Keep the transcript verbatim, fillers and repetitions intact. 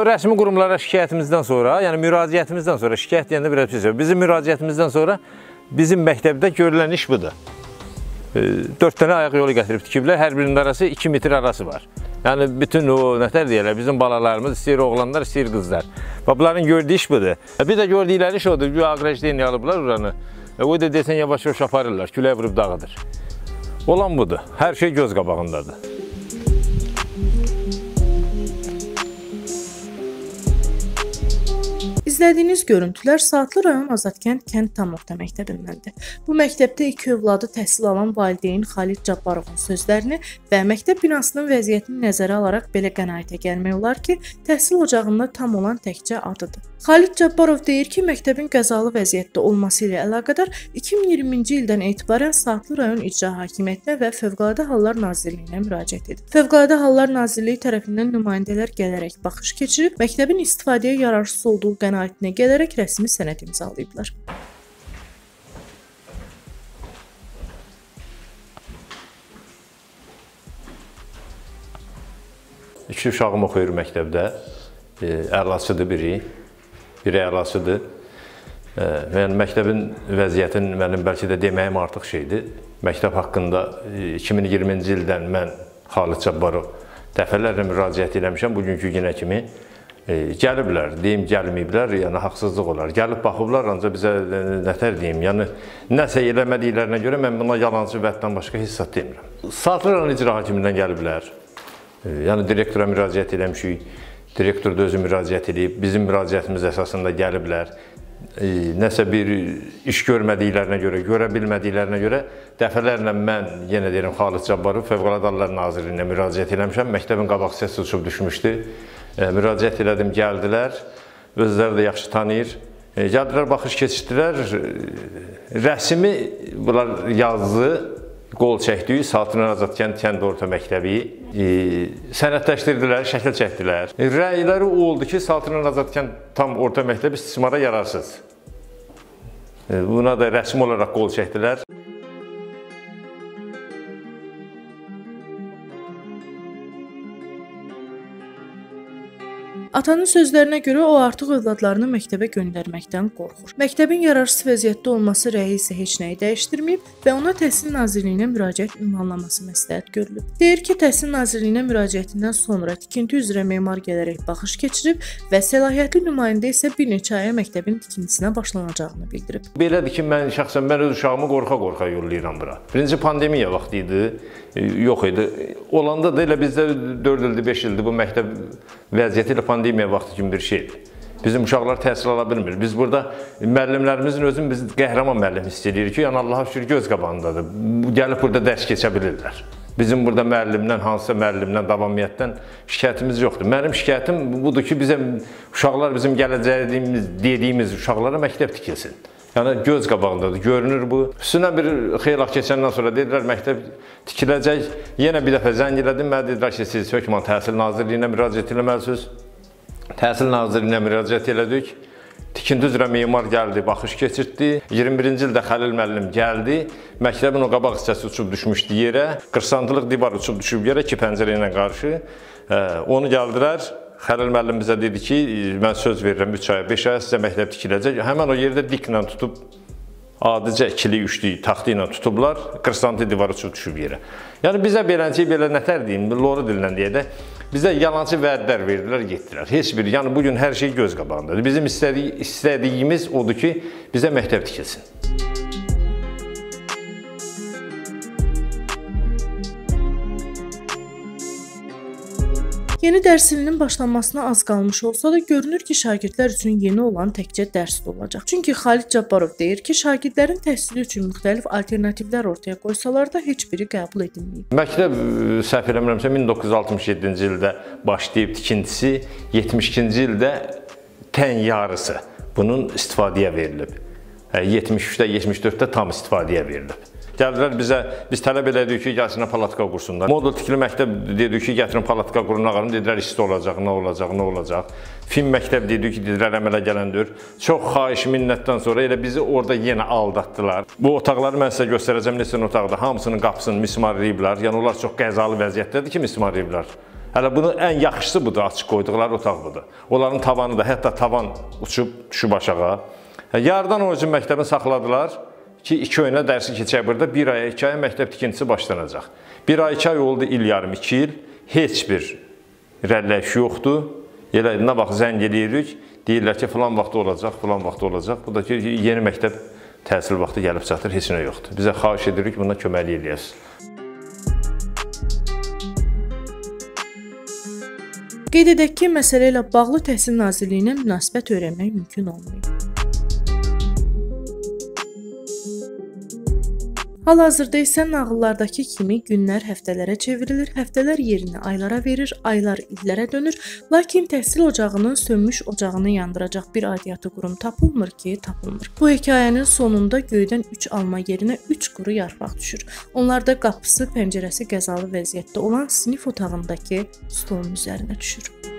rəsmi qurumlara şikayətimizdən sonra, yəni müraciətimizdən sonra, şikayət deyəndə bir şey söyləyir. Bizim müraciətimizdən sonra bizim məktəbdə görülən iş budur. Dörd tane ayaq yolu gətirib tikiblər, hər birinin arası iki metr arası var. Yəni bütün o, nətər deyirlər, bizim balalarımız, istəyir oğlanlar, istəyir qızlar. Bunların gördüyü iş budur. Bir də gördükləri iş odur, güya agrejdeyin alıblar oranı. O da desən yavaş-yavaş aparırlar, küləyə vurub dağıdır. Olan budur, hər şey göz qabağındadır. İzlədiyiniz görüntülər Saatlı rayon Azadkənd kənd tam orta məktəbindəndir. Bu məktəbdə iki övladı təhsil alan valideyn Xalid Cabbarovun sözlərini və məktəb binasının vəziyyətini nəzərə alaraq belə qənaətə gəlmək olar ki, təhsil ocağında tam olan təkcə adıdır. Xalid Cabbarov deyir ki, məktəbin qəzalı vəziyyətdə olması ilə əlaqədar iki min iyirminci ildən etibarən Saatlı rayon İcra Hakimiyyətinə və Fövqəladə Hallar Nazirliyinə müraciət edib. Fövqəladə Hallar Nazirliyi tərəfindən nümayəndələr gələrək baxış keçirib, məktəbin istifadəyə yararsız olduğu qənaətə Saatına gələrək rəsmi sənəd imzalayıblar. İki uşağım oxuyur məktəbdə. Ərlasıdır biri, biri ərlasıdır. Yəni məktəbin vəziyyətini mənim bəlkə də deməyim artıq şeydir. Məktəb haqqında iki min iyirminci ildən mən Xalid Cabbarov dəfələrlə müraciət eləmişəm bugünkü günə kimi. Gəliblər, deyim gəlməyiblər, yəni haqsızlıq olar. Gəlib baxıblar, ancaq bizə nətər deyim, yəni nəsə eləmədiklərinə görə mən buna yalancı vətdən başqa hissat demirəm. Saatlı rayon icra hakimindən gəliblər, yəni direktora müraciət eləmişik, direktor da özü müraciət edib, bizim müraciətimiz əsasında gəliblər. Nəsə bir iş görmədiklərinə görə, görə bilmədiklərinə görə dəfələrlə mən, yenə deyirəm, Xalid Cabbarov Fövqəladə Hallar Nazirliyinə müraciət eləmişəm, məktəbin qabaq səsi uçub düşmüşdü. Müraciət elədim, gəldilər, özləri də yaxşı tanıyır. Gəldilər, baxış keçirdilər, rəsmi, bunlar yazdı, qol çəkdiyi, Saatlı Azadkənd kənd orta məktəbi, sənədləşdirdilər, şəkil çəkdilər. Rəyləri oldu ki, Saatlı Azadkənd tam orta məktəbi istismara yararsız. Buna da rəsmi olaraq qol çəkdilər. Atanın sözlərinə görə o artıq övladlarını məktəbə göndərməkdən qorxur. Məktəbin yararsız vəziyyətdə olması rəyi isə heç nəyi dəyişdirməyib və ona Təhsil Nazirliyinə müraciət ünvanlaması məsləhət görülüb. Deyir ki, Təhsil Nazirliyinə müraciətindən sonra tikinti üzrə memar gələrək baxış keçirib və səlahiyyətli nümayəndə isə bir neçə aya məktəbin tikintisinə başlanacağını bildirib. Belədir ki, mən şəxsən mən öz uşağımı qorxa-qorxa yollayıram bura. Birinci pandemiya vaxtı idi, yox idi. Olanda da elə bizdə dörd ildir, beş ildir bu məktəb vəziyyəti ilə pandemiya pandemiya vaxtı kimi bir şeydir. Bizim uşaqlar təhsil ala bilmir. Biz burada müəllimlərimizin özünü biz qəhrəman müəllim hiss edirik ki, yəni Allaha şükür göz qabağındadır. Gəlib burada dərs keçə bilirlər. Bizim burada müəllimdən, hansısa müəllimdən, davamiyyətdən şikayətimiz yoxdur. Mənim şikayətim budur ki, bizim uşaqlar, bizim gələcəyimiz dediyimiz uşaqlara məktəb tikilsin. Yəni göz qabağındadır, görünür bu. Üstündən bir xeyraq keçəndən sonra dedilər məktəb tikiləcək. Yenə bir dəfə zəng elədim, mənə dedilər ki, siz hökmən Təhsil Nazirliyinə müraciət etməlisiniz. Təhsil Nazirliyinə müraciət elədik, tikinti üzrə memar gəldi, baxış keçirtdi. iyirmi birinci ildə Xəlil müəllim gəldi, məktəbin o qabaq hissəsi uçub düşmüşdü yerə, qırsantılıq divar uçub düşüb yerə, iki pəncərə ilə qarşı. Onu gəldilər, Xəlil müəllim bizə dedi ki, mən söz verirəm üç aya, beş aya sizə məktəb tikiləcək. Həmən o yerdə diklə tutub, adicə ikili, üçlü taxtı ilə tutublar, qırsantı divar uçub düşüb yerə. Yəni bizə beləncəyi belə nətər deyin, loru dillə deyə də, bizə yalancı vədlər verdilər, getdilər. Heç bir, yəni bugün hər şey göz qabağındadır. Bizim istədiyimiz odur ki, bizə məktəb tikilsin. Yeni dərs ilinin başlanmasına az qalmış olsa da görünür ki, şagirdlər üçün yeni olan təkcə dərs olacaq. Çünki Xalid Cabbarov deyir ki, şagirdlərin təhsili üçün müxtəlif alternativlər ortaya qoysalar da heç biri qəbul edilməyib. Məktəb səhv eləmirəmsə min doqquz yüz altmış yeddinci ildə başlayıb tikintisi, yetmiş ikinci ildə tən yarısı bunun istifadəyə verilib. yetmiş üçdə, yetmiş dörddə tam istifadəyə verilib. Gəldilər bizə, biz tələb elədik ki, gəlsinə palatka qursunlar. Modul tikili məktəb dedik ki, gətirin palatka qurun, ağarım, dedilər, işsiz olacaq, nə olacaq, nə olacaq. Fin məktəb dedik ki, dedilər, əmələ gələndir. Çox xahiş minnətdən sonra elə bizi orada yenə aldatdılar. Bu otaqları mən sizə göstərəcəm, neçə otaqda hamısının qapısını mismarlayıblar. Yəni onlar çox qəzalı vəziyyətdədir ki, mismarlayıblar. Hələ bunun ən yaxşısı budur, açıq qoyduqları otaq budur. Onların tavanı da, hətta tavan uçub düşüb aşağı. Yardan o üçün məktəbini saxladılar ki, iki oyuna dərsi keçək burada, bir aya, iki aya məktəb tikintisi başlanacaq. Bir ay, iki ay oldu, il yarım, iki il. Heç bir rəllək yoxdur. Elə nə bax, zəng eləyirik, deyirlər ki, filan vaxt olacaq, filan vaxt olacaq. Bu da ki, yeni məktəb təhsil vaxtı gəlib çatır, heç nə yoxdur. Bizə xahiş edirik ki, bundan köməkli eləyəsiniz. Qeyd edək ki, məsələ ilə bağlı Təhsil Nazirliyinə münasibət öyrənmək mümkün olmayıb. Hal-hazırda isə nağıllardakı kimi günlər həftələrə çevrilir, həftələr yerini aylara verir, aylar illərə dönür, lakin təhsil ocağının sönmüş ocağını yandıracaq bir aidiyyatı qurum tapılmır ki, tapılmır. Bu hekayənin sonunda göydən üç alma yerinə üç quru yarpaq düşür. Onlar da qapısı, pəncərəsi qəzalı vəziyyətdə olan sinif otağındakı stolun üzərinə düşür.